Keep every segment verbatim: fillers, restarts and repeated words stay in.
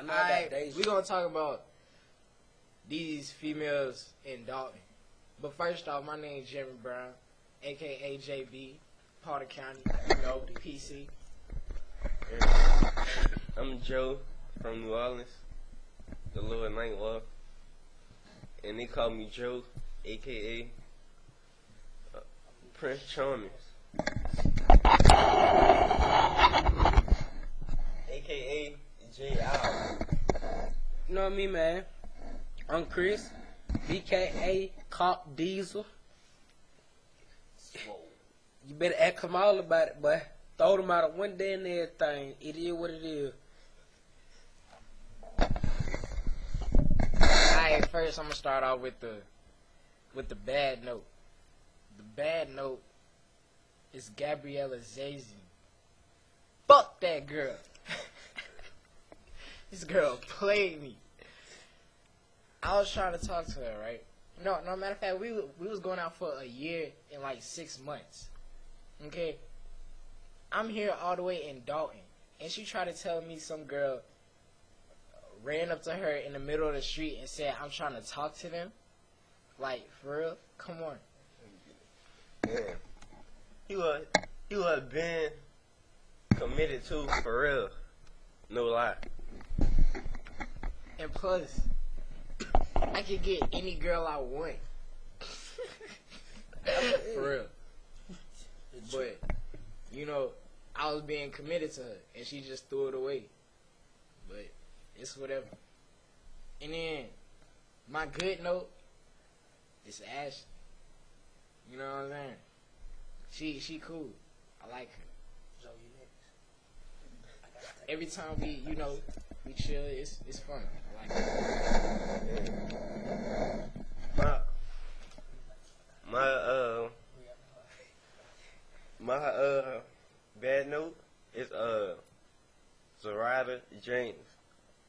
I know I got Deja. We're going to talk about these females in Dalton. But first off, my name is Jeremy Brown, a k a. J B, Potter County, you know, the P C. I'm Joe from New Orleans, the Lord Nightwalk. And they call me Joe, a k a. Uh, Prince Charming. a k a. J I You know me, man. I'm Chris, B K A Cop Diesel. Swole. You better ask them all about it, boy. Throw them out of one day and everything. It is what it is. Alright, first I'm gonna start off with the with the bad note. The bad note is Gabriella Zazie. Fuck that girl. This girl played me. I was trying to talk to her, right? No, no matter of fact, we we was going out for a year and like six months. Okay, I'm here all the way in Dalton, and she tried to tell me some girl ran up to her in the middle of the street and said, "I'm trying to talk to them." Like for real? Come on. Yeah, you was you was been committed to for real, no lie. And plus, I could get any girl I want. For real. But, you know, I was being committed to her, and she just threw it away. But it's whatever. And then, my good note is Ashley. You know what I'm saying? She she cool. I like her. So you next. Every time we, you know, we chill, it's, it's fun. I like it. Yeah. My, my, uh, my, uh, bad note is, uh, Zorada James,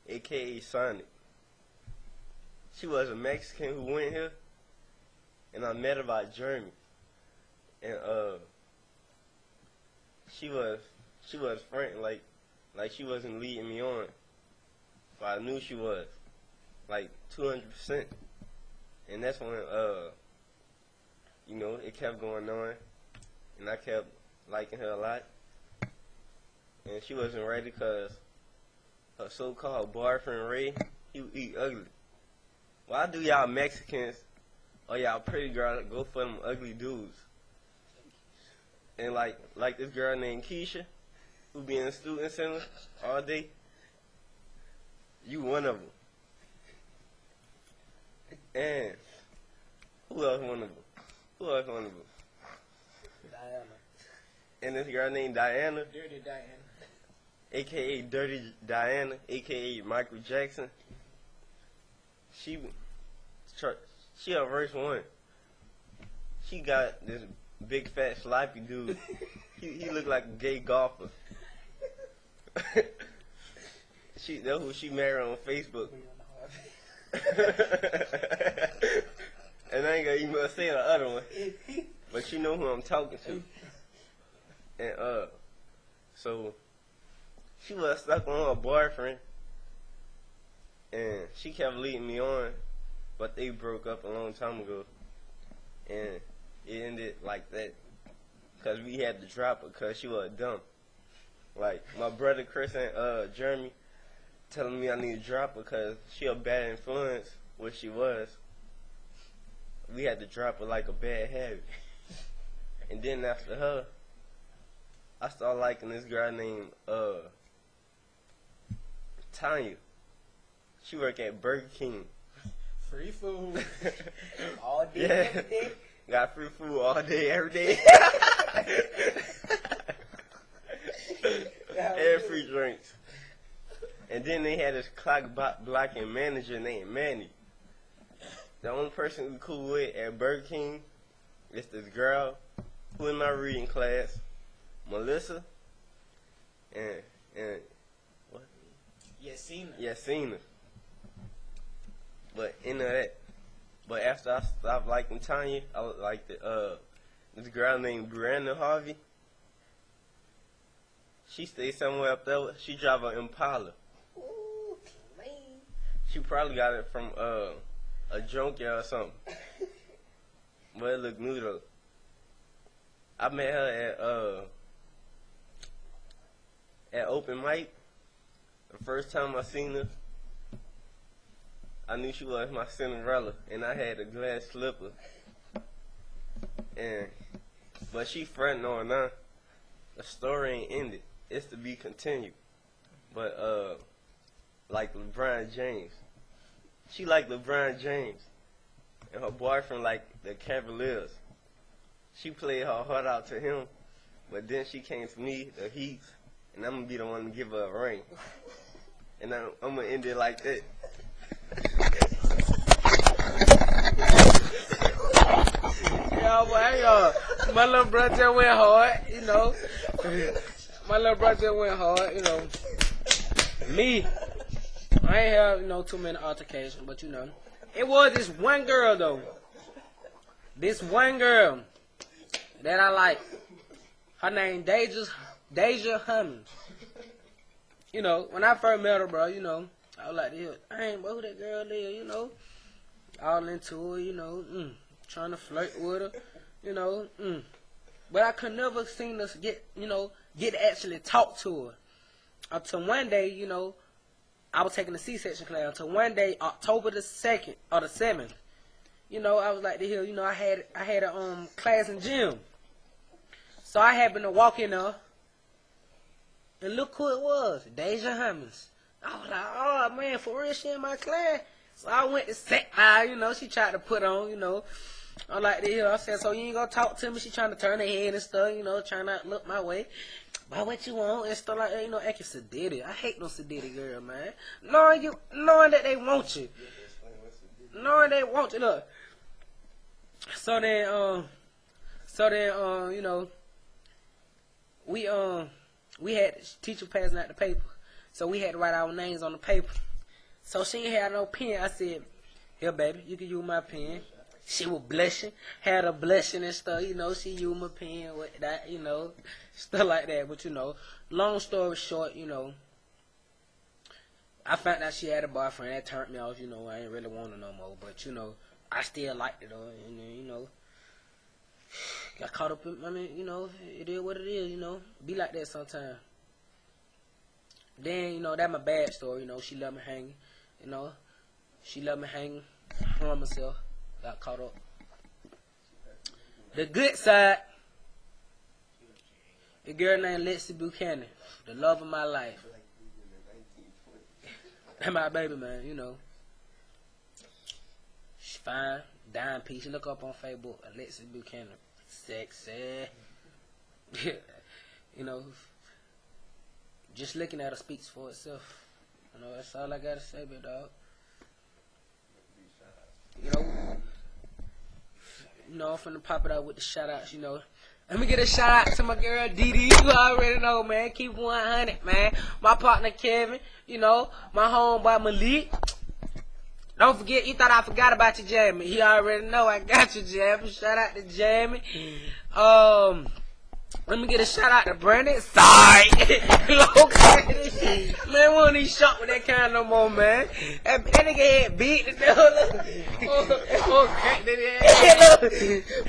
a k a. Sonic. She was a Mexican who went here, and I met her by Jeremy. And, uh, she was, she was friend, like, like she wasn't leading me on. I knew she was, like, two hundred percent, and that's when, uh, you know, it kept going on, and I kept liking her a lot, and she wasn't ready because her so-called boyfriend, Ray, he eat ugly. Why do y'all Mexicans, or y'all pretty girls, go for them ugly dudes? And, like, like this girl named Keisha, who be in the student center all day. You one of them. And who else one of them? Who else one of them? Diana. And this girl named Diana. Dirty Diana. A K A. Dirty Diana. A K A. Michael Jackson. She, she a verse one. She got this big fat sloppy dude. he he looked like a gay golfer. She, that's who she married on Facebook. And I ain't gonna even say the other one. But you know who I'm talking to. And, uh, so, she was stuck on her boyfriend. And she kept leading me on. But they broke up a long time ago. And it ended like that. Because we had to drop her because she was dumb. Like, my brother Chris and, uh, Jeremy. Telling me I need to drop her because she a bad influence, which she was. We had to drop her like a bad habit. And then after her, I started liking this girl named uh Tanya. She work at Burger King. Free food all day, yeah. Every day. Got free food all day, every day. And free drinks. And then they had this clock-blocking manager named Manny. The only person we cool with at Burger King is this girl who in my reading class, Melissa, and, and what? Yasina. Yasina. But, you know that. But after I stopped liking Tanya, I liked the, uh, this girl named Brianna Harvey. She stays somewhere up there. She drive an Impala. She probably got it from uh, a junkyard or something. But it looked new though. I met her at uh at open mic. The first time I seen her, I knew she was my Cinderella, and I had a glass slipper. And but she fronting on now. The story ain't ended. It's to be continued. But uh, like LeBron James, she like LeBron James, and her boyfriend like the Cavaliers. She played her heart out to him, but then she came to me, the Heat, and I'm gonna be the one to give her a ring. And I'm, I'm gonna end it like that. Yo, boy, yo, my little brother just went hard, you know. My little brother just went hard, you know. Me, I ain't have, you know, too many altercations, but you know. It was this one girl, though. This one girl that I like. Her name Deja, Deja Hummings. You know, when I first met her, bro, you know, I was like, dang, bro, who that girl is, you know? All into her, you know, mm, trying to flirt with her, you know, mm. But I could never seen us get, you know, get to actually talk to her. Until one day, you know, I was taking a C-section class. Until one day, October the second or the seventh, you know, I was like, the hell, you know, I had I had a um class in gym. So I happened to walk in there, and look who it was, Deja Hummings. I was like, oh man, for real, she in my class. So I went to set high, you know, she tried to put on, you know. I was like, the hell, I said, so you ain't gonna talk to me? She trying to turn her head and stuff, you know, trying not to look my way. Why what you want and stuff like that, you know, acting sedated. I hate no sedated girl, man. Knowing you, knowing that they want you, knowing they want you. Look, so then, um, so then, um, you know, we um, we had teacher passing out the paper, so we had to write our names on the paper. So she ain't had no pen. I said, here, baby, you can use my pen. She was blushing, had a blushing and stuff, you know, she used my pen with that, you know, stuff like that. But, you know, long story short, you know, I found out she had a boyfriend. That turned me off, you know, I ain't really want her no more. But, you know, I still liked it, though, and then, you know, got caught up in, I mean, you know, it is what it is, you know, be like that sometimes. Then, you know, that's my bad story, you know, she left me hanging, you know, she left me hanging, harmed myself. Got caught up. The good side, the girl named Lexi Buchanan, the love of my life. That's my baby, man, you know. She's fine, dime piece. Look up on Facebook, Lexi Buchanan. Sexy. You know, just looking at her speaks for itself. You know, that's all I gotta say, big dog. You know, You know, I'm finna pop it out with the shout-outs, you know. Let me get a shout-out to my girl, Dee Dee. You already know, man. Keep one hundred, man. My partner, Kevin. You know, my homeboy, Malik. Don't forget, you thought I forgot about you, Jamie. You already know I got you, Jamie. Shout-out to Jamie. Um, let me get a shout-out to Brandon. Sorry. Okay. Man, we don't even shop with that kind no more, man. That, that nigga had beat the dog.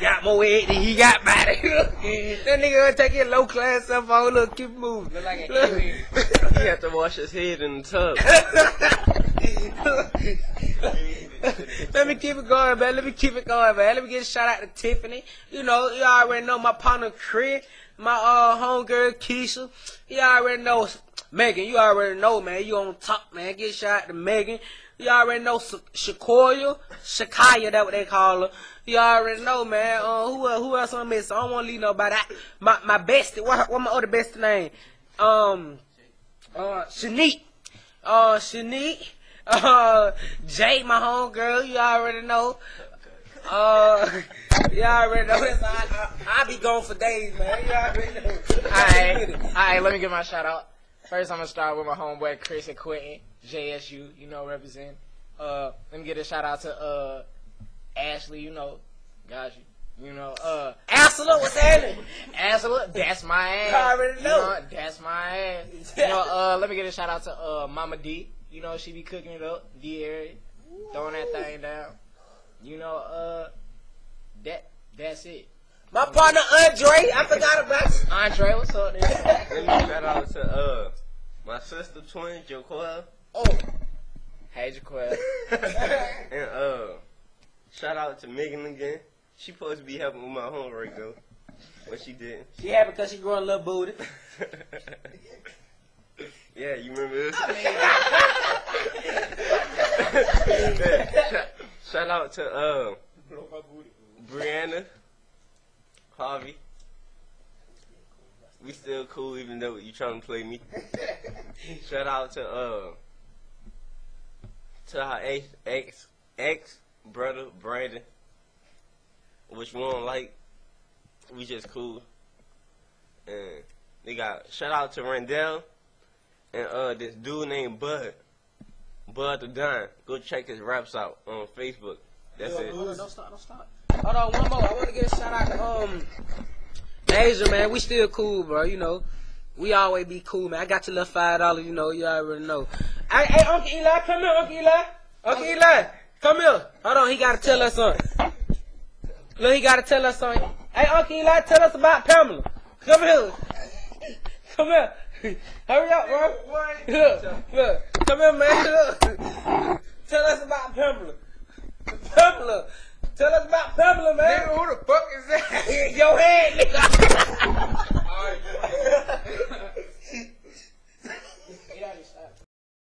Got more head than he got body. That nigga gonna take his low class stuff on. Look, keep moving. Look like an alien. He got to wash his head in the tub. Let me keep it going, man. Let me keep it going, man. Let me get a shout out to Tiffany. You know, you already know my partner, Chris. My uh, homegirl, Keisha. You already know Megan. You already know, man. You on top, man. Get a shout out to Megan. You already know Shakoya. Shakoya, that's what they call her. You already know, man. Uh, who, uh, who else I'm missing? I don't want to leave nobody. I, my, my bestie. What, what my other bestie name? Um, uh, Shanique. Uh, Shanique. Uh, Jay, my homegirl, you already know. Uh, you already know. That's I, I, I be gone for days, man. You already know. Alright, alright, let me give my shout out. First, I'm gonna start with my homeboy, Chris and Quentin, J S U, you know, represent. Uh, let me get a shout out to, uh, Ashley, you know, got you. You know, uh, Absolute, what's happening? Absolute, that's my ass. I already know. You know, that's my ass. You know, uh, let me get a shout out to, uh, Mama D. You know, she be cooking it up, Vieri, throwing that thing down. You know, uh, that that's it. My partner Andre, I forgot about you. Andre, what's up, nigga? Let me shout out to uh my sister twin Jaquell. Oh, hey Jaquell. And uh, shout out to Megan again. She supposed to be helping with my homework though, but she didn't. She happy because she growing a little booty. Yeah, you remember this? I mean, shout out to uh, Brianna Harvey. We still cool even though you trying to play me. Shout out to uh, to her ex ex ex brother Brandon, which we don't like. We just cool. And they got shout out to Randell. And uh, this dude named Bud, Bud the Don. Go check his raps out on Facebook. That's it. Don't stop, don't stop. Hold on, one more. I want to get a shout out to um, Deja, man. We still cool, bro. You know, we always be cool, man. I got your little five dollars, you know. You already know. I, hey, Uncle Eli, come here, Uncle Eli. Uncle Eli, come here. Hold on, he got to tell us something. Look, he got to tell us something. Hey, Uncle Eli, tell us about Pamela. Come here. Come here. Hurry up, bro. What? Look, look. Come here, man. Look. Tell us about Pamela. Pamela. Tell us about Pamela, man. Nigga, who the fuck is that? Your head, nigga. All right,